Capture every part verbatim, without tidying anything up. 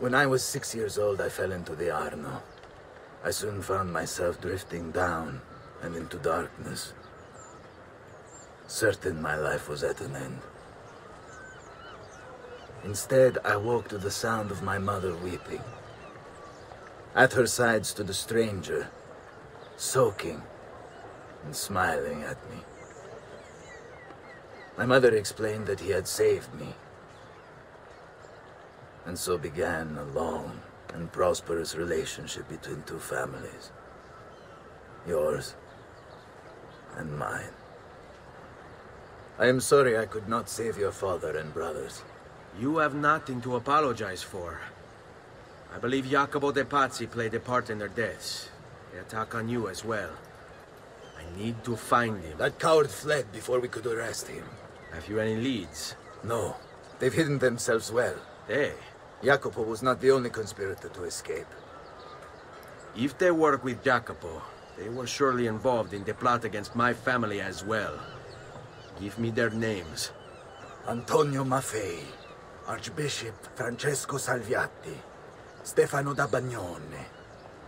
When I was six years old, I fell into the Arno. I soon found myself drifting down and into darkness. Certain my life was at an end. Instead, I woke to the sound of my mother weeping. At her side stood a stranger, soaking and smiling at me. My mother explained that he had saved me. And so began a long and prosperous relationship between two families, yours and mine. I am sorry I could not save your father and brothers. You have nothing to apologize for. I believe Jacopo de Pazzi played a part in their deaths. The attack on you as well. I need to find him. That coward fled before we could arrest him. Have you any leads? No. They've hidden themselves well. They? Jacopo was not the only conspirator to escape. If they work with Jacopo, they were surely involved in the plot against my family as well. Give me their names. Antonio Maffei, Archbishop Francesco Salviati, Stefano da Bagnone,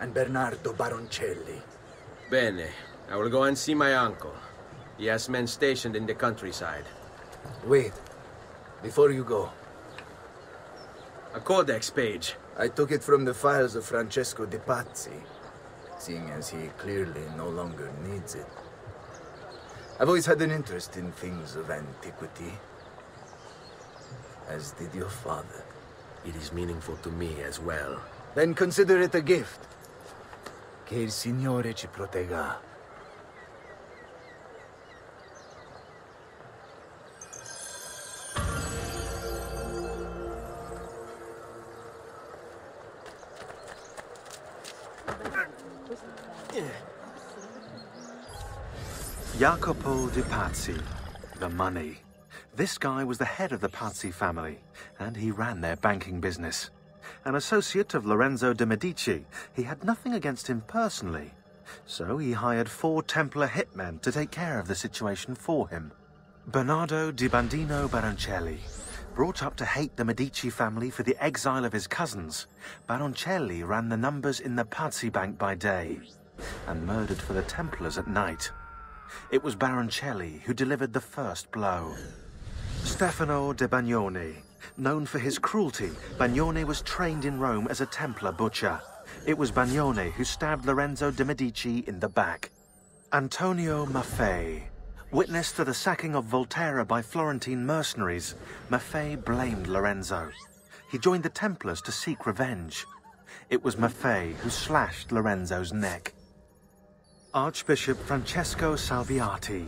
and Bernardo Baroncelli. Bene. I will go and see my uncle. He has men stationed in the countryside. Wait. Before you go. A codex page. I took it from the files of Francesco de Pazzi, seeing as he clearly no longer needs it. I've always had an interest in things of antiquity, as did your father. It is meaningful to me as well. Then consider it a gift. Che il Signore ci protegga. Jacopo de Pazzi, the money. This guy was the head of the Pazzi family, and he ran their banking business. An associate of Lorenzo de' Medici, he had nothing against him personally, so he hired four Templar hitmen to take care of the situation for him. Bernardo di Bandino Baroncelli, brought up to hate the Medici family for the exile of his cousins, Baroncelli ran the numbers in the Pazzi bank by day, and murdered for the Templars at night. It was Baroncelli who delivered the first blow. Stefano da Bagnone. Known for his cruelty, Bagnone was trained in Rome as a Templar butcher. It was Bagnone who stabbed Lorenzo de' Medici in the back. Antonio Maffei. Witness to the sacking of Volterra by Florentine mercenaries, Maffei blamed Lorenzo. He joined the Templars to seek revenge. It was Maffei who slashed Lorenzo's neck. Archbishop Francesco Salviati.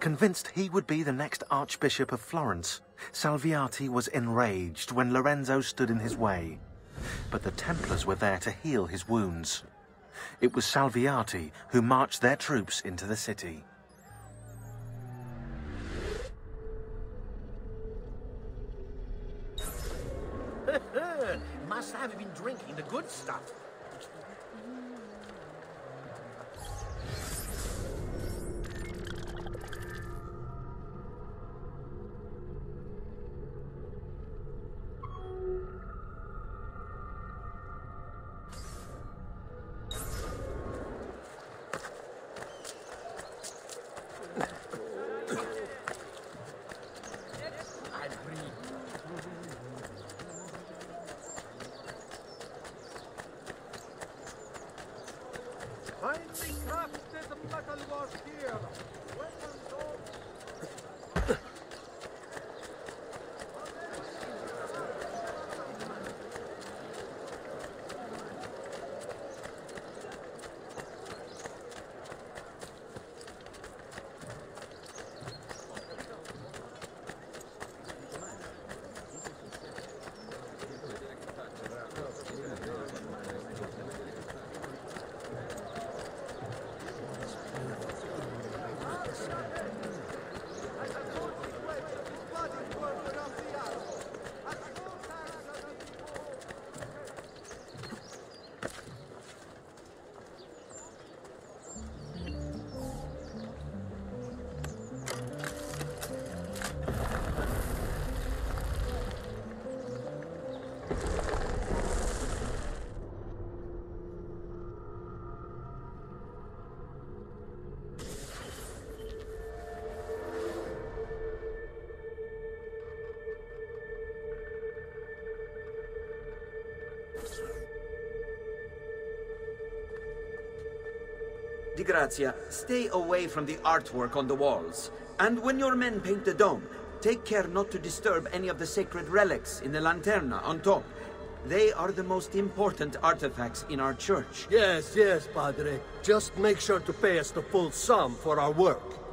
Convinced he would be the next Archbishop of Florence, Salviati was enraged when Lorenzo stood in his way. But the Templars were there to heal his wounds. It was Salviati who marched their troops into the city. Must have been drinking the good stuff. Di Grazia, stay away from the artwork on the walls. And when your men paint the dome, take care not to disturb any of the sacred relics in the lanterna on top. They are the most important artifacts in our church. Yes, yes, Padre. Just make sure to pay us the full sum for our work.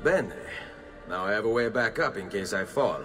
Bene. Now I have a way back up in case I fall.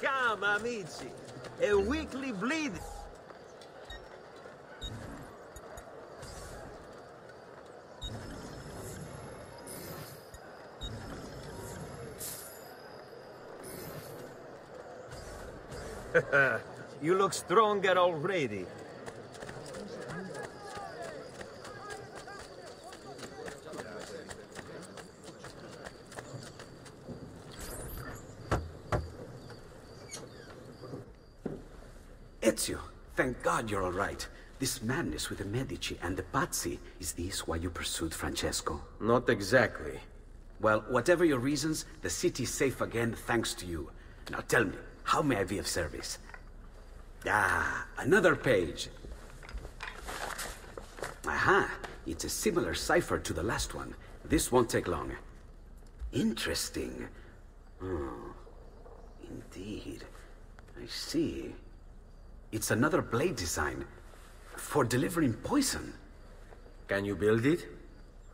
Chiama, amici, è Weekly Bleed. You look stronger already. Thank God you're all right. This madness with the Medici and the Pazzi, is this why you pursued Francesco? Not exactly. Well, whatever your reasons, the city's safe again thanks to you. Now tell me, how may I be of service? Ah, another page. Aha, it's a similar cipher to the last one. This won't take long. Interesting. Oh, indeed. I see. It's another blade design, for delivering poison. Can you build it?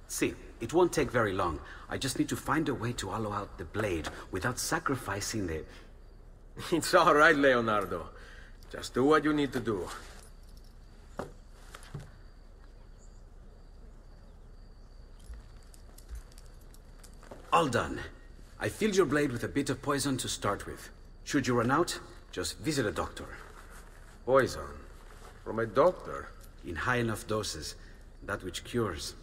See, it won't take very long. I just need to find a way to hollow out the blade without sacrificing the... It's all right, Leonardo. Just do what you need to do. All done. I filled your blade with a bit of poison to start with. Should you run out, just visit a doctor. Poison? From a doctor? In high enough doses, that which cures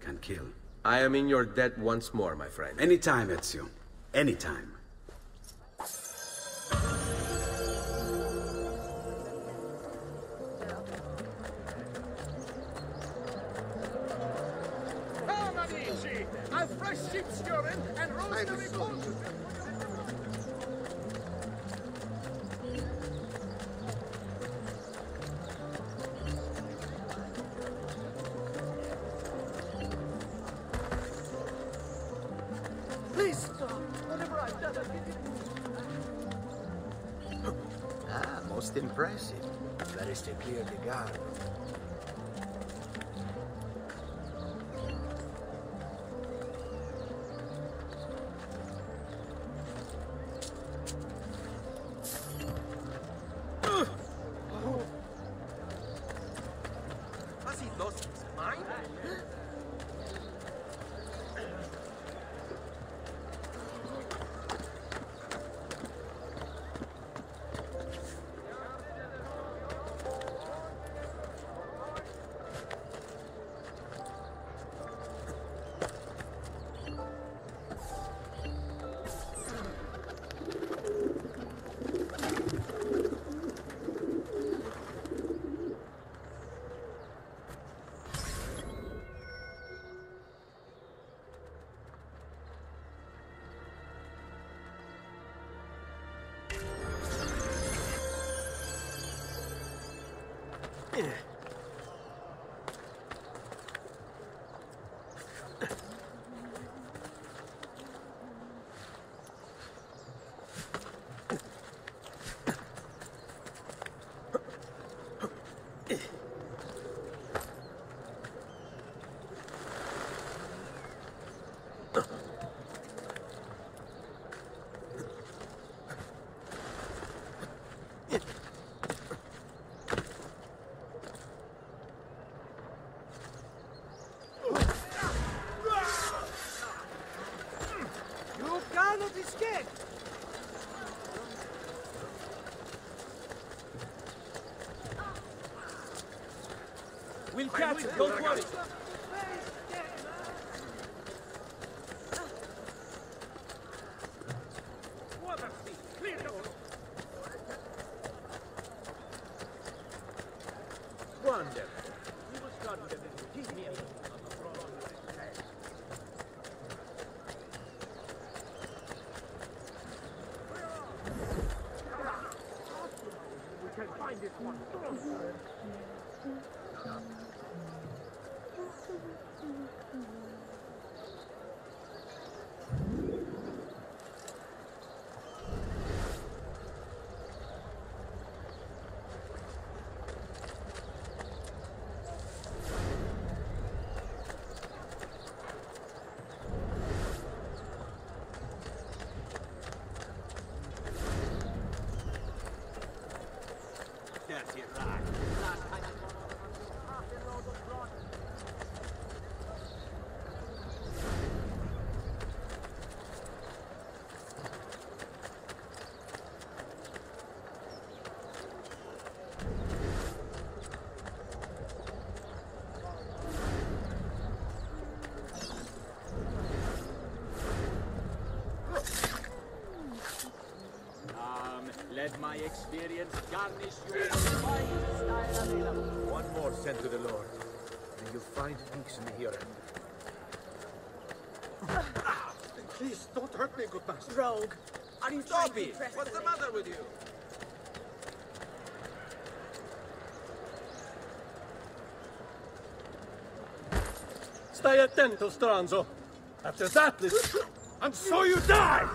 can kill. I am in your debt once more, my friend. Anytime, Ezio. Anytime. Come, amici! Have fresh sheep's urine and rosemary poultice! Impressive. That is to clear the guard. We'll catch it, don't worry. Let my experience garnish you with fine style available. One more sent to the Lord, and you'll find peace in the hereafter. Please don't hurt me, good master. Rogue, are you trying to impress me? What's the matter with you? Stai attento, stronzo. After that, this... and so you die!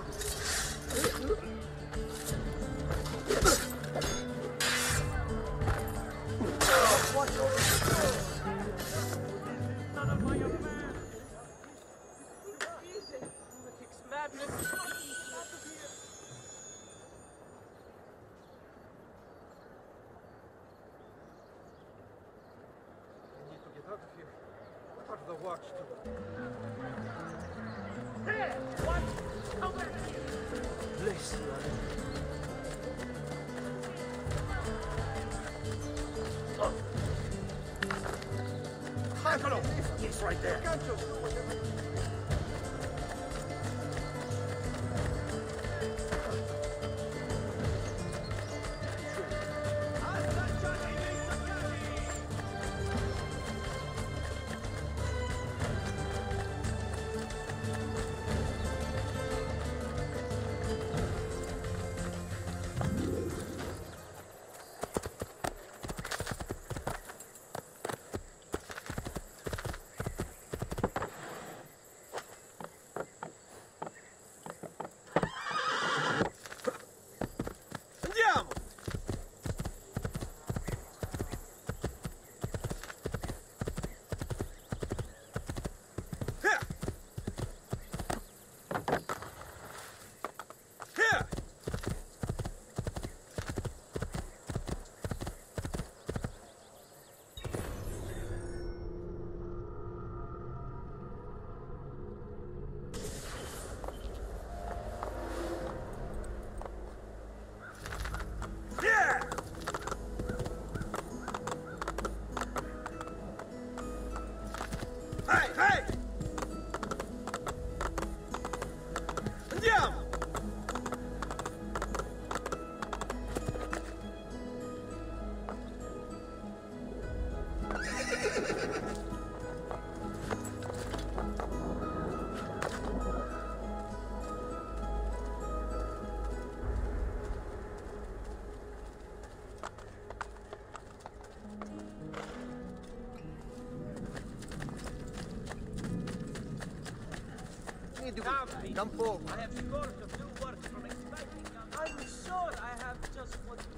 need to be. Come forward. I have scores of new words from expecting them. I'm sure I have just what you need.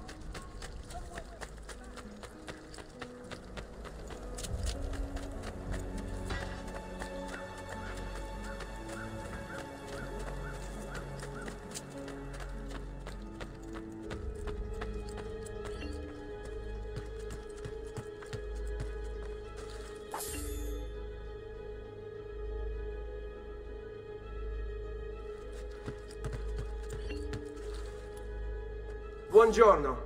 Buongiorno.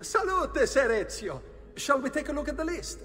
Salute, Serezio. Shall we take a look at the list?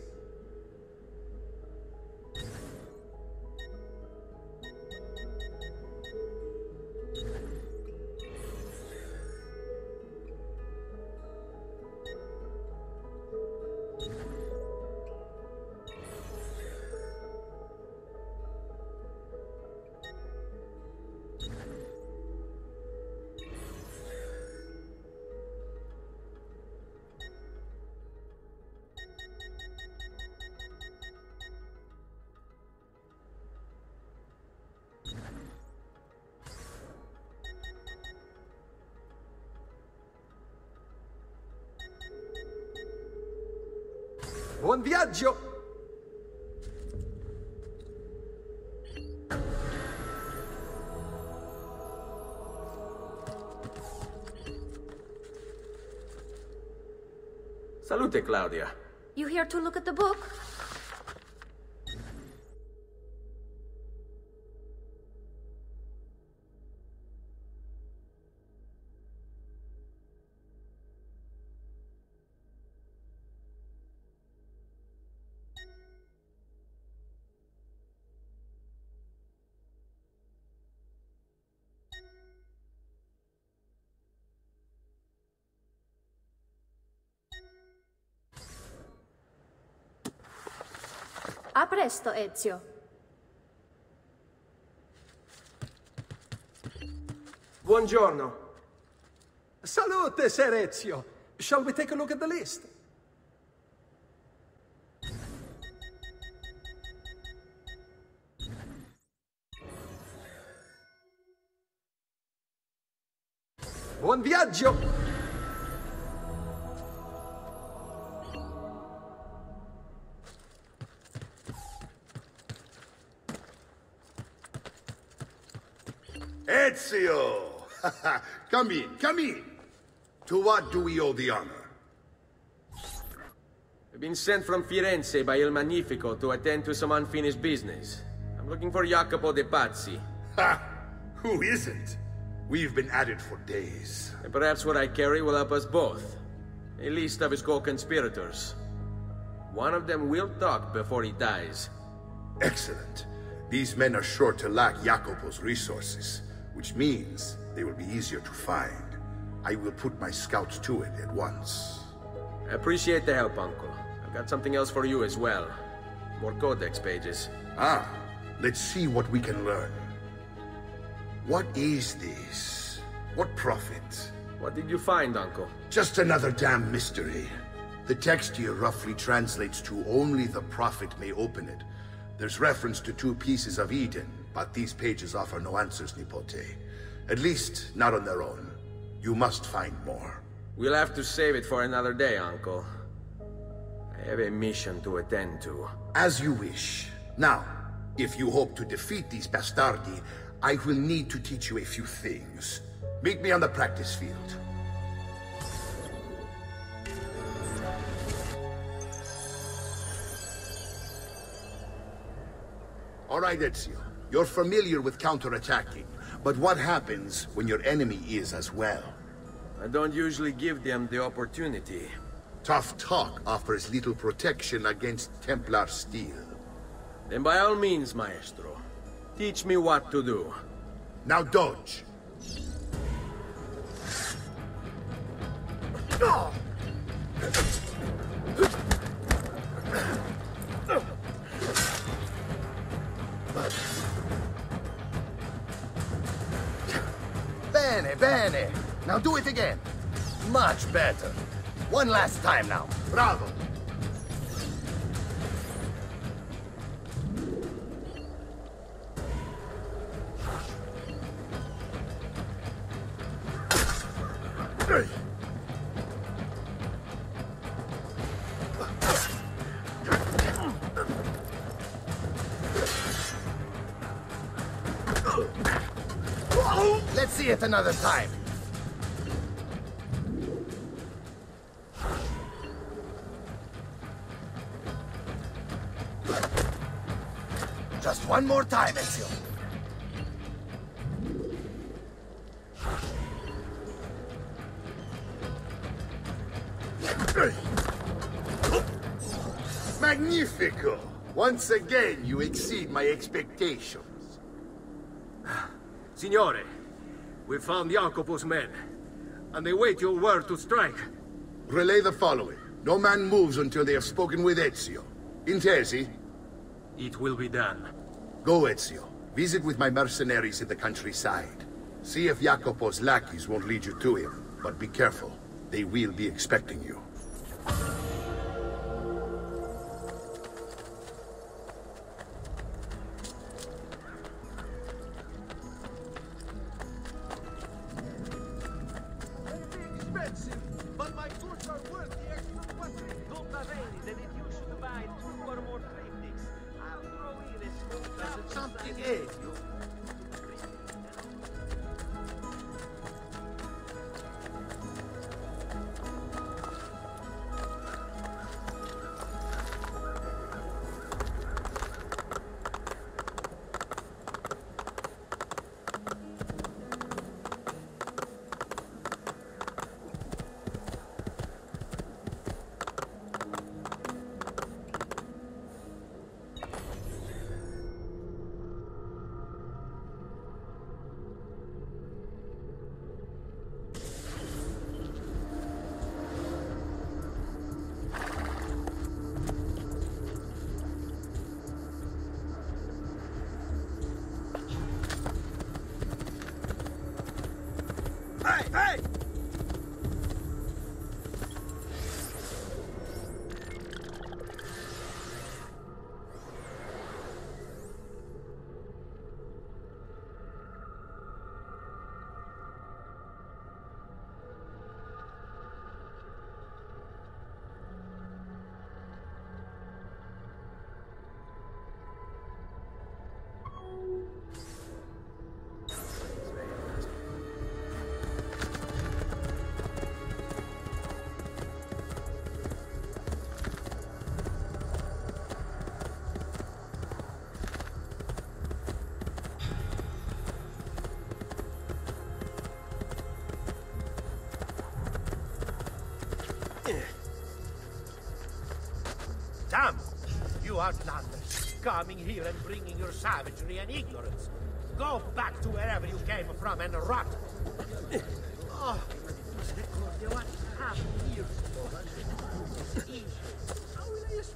Buon viaggio! Salute, Claudia. You here to look at the book? A presto, Ezio. Buongiorno. Salute, Serezio. Shall we take a look at the list? Buon viaggio! Ezio! Come in, come in! To what do we owe the honor? I've been sent from Firenze by Il Magnifico to attend to some unfinished business. I'm looking for Jacopo de Pazzi. Ha! Who isn't? We've been at it for days. And perhaps what I carry will help us both. A list of his co-conspirators. One of them will talk before he dies. Excellent. These men are sure to lack Jacopo's resources, which means they will be easier to find. I will put my scouts to it at once. I appreciate the help, Uncle. I've got something else for you as well. More codex pages. Ah, let's see what we can learn. What is this? What profit? What did you find, Uncle? Just another damn mystery. The text here roughly translates to only the prophet may open it. There's reference to two pieces of Eden, but these pages offer no answers, Nipote. At least, not on their own. You must find more. We'll have to save it for another day, Uncle. I have a mission to attend to. As you wish. Now, if you hope to defeat these bastardi, I will need to teach you a few things. Meet me on the practice field. All right, Ezio. You're familiar with counterattacking, but what happens when your enemy is as well? I don't usually give them the opportunity. Tough talk offers little protection against Templar steel. Then by all means, Maestro, teach me what to do. Now dodge! Bene, bene. Now do it again. Much better. One last time now. Bravo. Let's see it another time. Just one more time, Ezio. Magnifico! Once again, you exceed my expectations. Signore, we found Jacopo's men, and they wait your word to strike. Relay the following. No man moves until they have spoken with Ezio. Intesi? It will be done. Go, Ezio. Visit with my mercenaries in the countryside. See if Jacopo's lackeys won't lead you to him. But be careful. They will be expecting you. Outlanders, coming here and bringing your savagery and ignorance. Go back to wherever you came from and rot. Oh, the one half years ago. How will I explain this?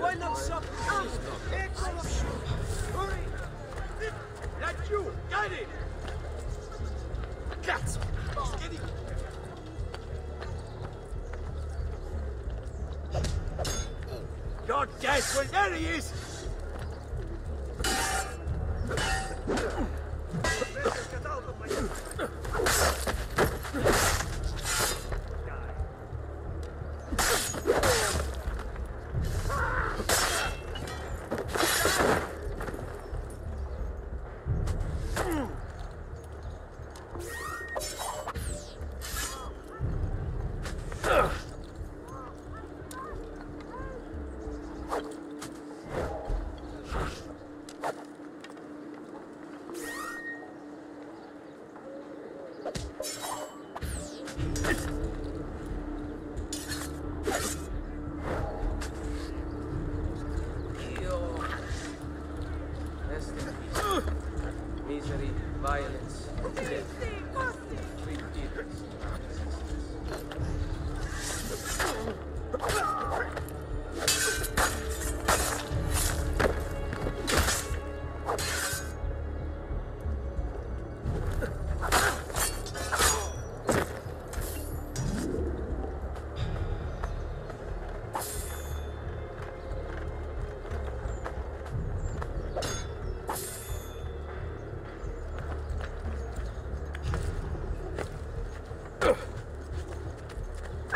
Why not stop? Come! Excellent! Hurry! Not you! Got it! Cats! He's getting... Your death! Well, there he is!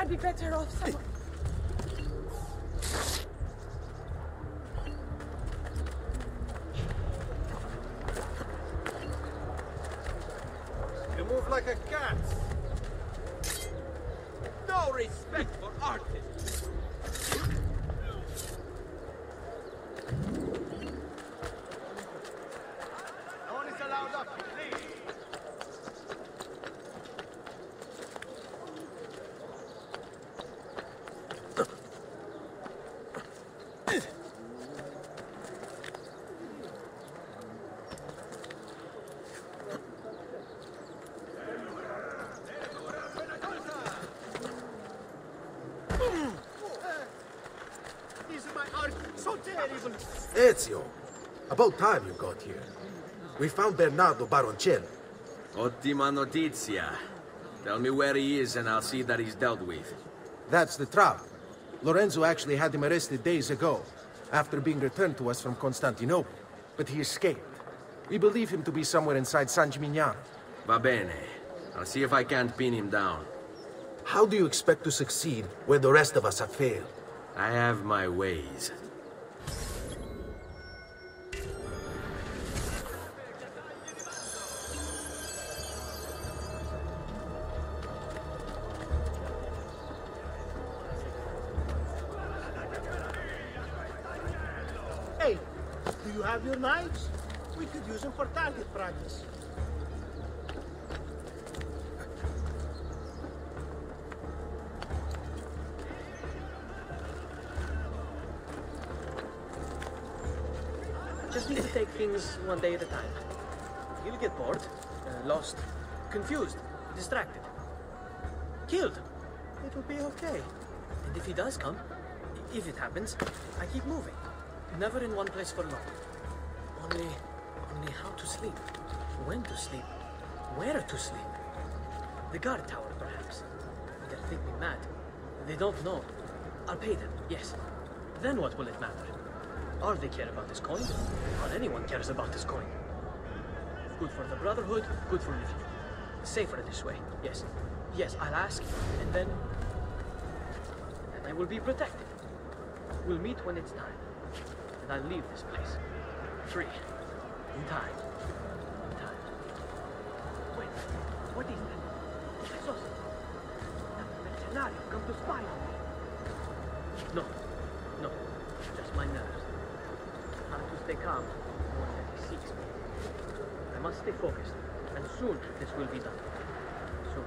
I'd be better off somewhere. You move like a cat. No respect for artists. No one is allowed up, please. Serezio, about time you got here. We found Bernardo Baroncelli. Ottima notizia. Tell me where he is and I'll see that he's dealt with. That's the trap. Lorenzo actually had him arrested days ago, after being returned to us from Constantinople. But he escaped. We believe him to be somewhere inside San Gimignano. Va bene. I'll see if I can't pin him down. How do you expect to succeed where the rest of us have failed? I have my ways. Knives? We could use them for target practice. Just need to take things one day at a time. You'll get bored, uh, lost, confused, distracted. Killed. It will be okay. And if he does come, if it happens, I keep moving. Never in one place for long. Only, only how to sleep, when to sleep, where to sleep. The guard tower, perhaps. They'll think me mad. They don't know. I'll pay them, yes. Then what will it matter? All they care about is coin, all anyone cares about is coin. Good for the Brotherhood, good for living. Safer this way, yes. Yes, I'll ask, and then... and I will be protected. We'll meet when it's time. And I'll leave this place. Three. In time. In time. Wait. What is that? That's us. That mercenario come to spy on me. No. No. Just my nerves. I have to stay calm. More than he seeks me. I must stay focused. And soon this will be done. Soon.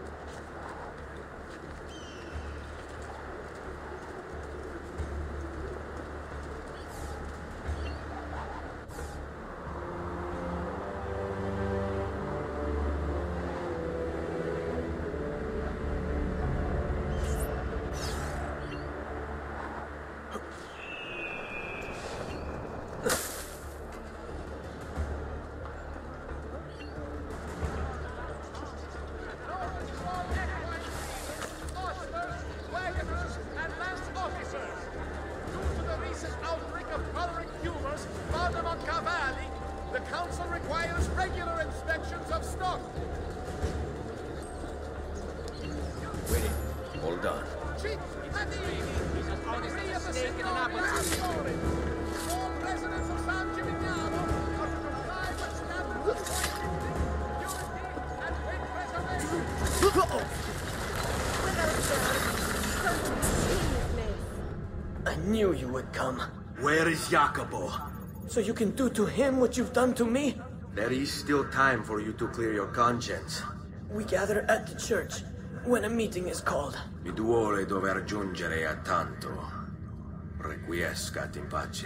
Come. Where is Jacopo? So you can do to him what you've done to me? There is still time for you to clear your conscience. We gather at the church, when a meeting is called. Mi duole dover giungere a tanto. Requiescat in pace.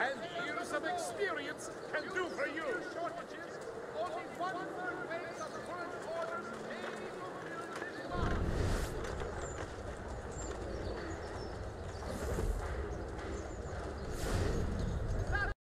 And years of experience can do for you. Shortages, only one word makes